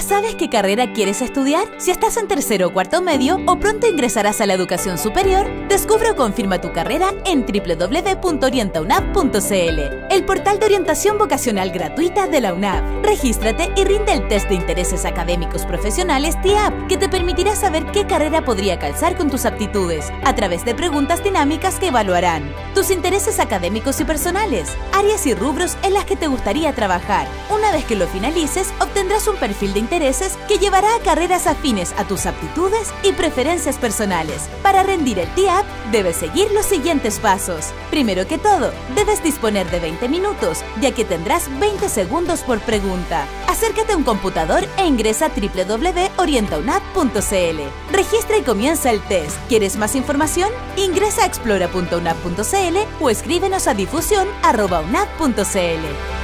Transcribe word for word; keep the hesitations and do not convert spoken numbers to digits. Ya sabes qué carrera quieres estudiar. Si estás en tercero o cuarto medio o pronto ingresarás a la educación superior, descubre o confirma tu carrera en doble u doble u doble u punto orienta u n a b punto c l, el portal de orientación vocacional gratuita de la U N A B. Regístrate y rinde el test de intereses académicos profesionales T I A P, que te permitirá saber qué carrera podría calzar con tus aptitudes a través de preguntas dinámicas que evaluarán tus intereses académicos y personales, áreas y rubros en las que te gustaría trabajar. Una vez que lo finalices, obtendrás un perfil de intereses que llevará a carreras afines a tus aptitudes y preferencias personales. Para rendir el T I A P, debes seguir los siguientes pasos. Primero que todo, debes disponer de veinte minutos, ya que tendrás veinte segundos por pregunta. Acércate a un computador e ingresa a doble u doble u doble u punto orienta u n a b punto c l. Registra y comienza el test. ¿Quieres más información? Ingresa a explora punto u n a b punto c l o escríbenos a difusión arroba u n a b punto c l.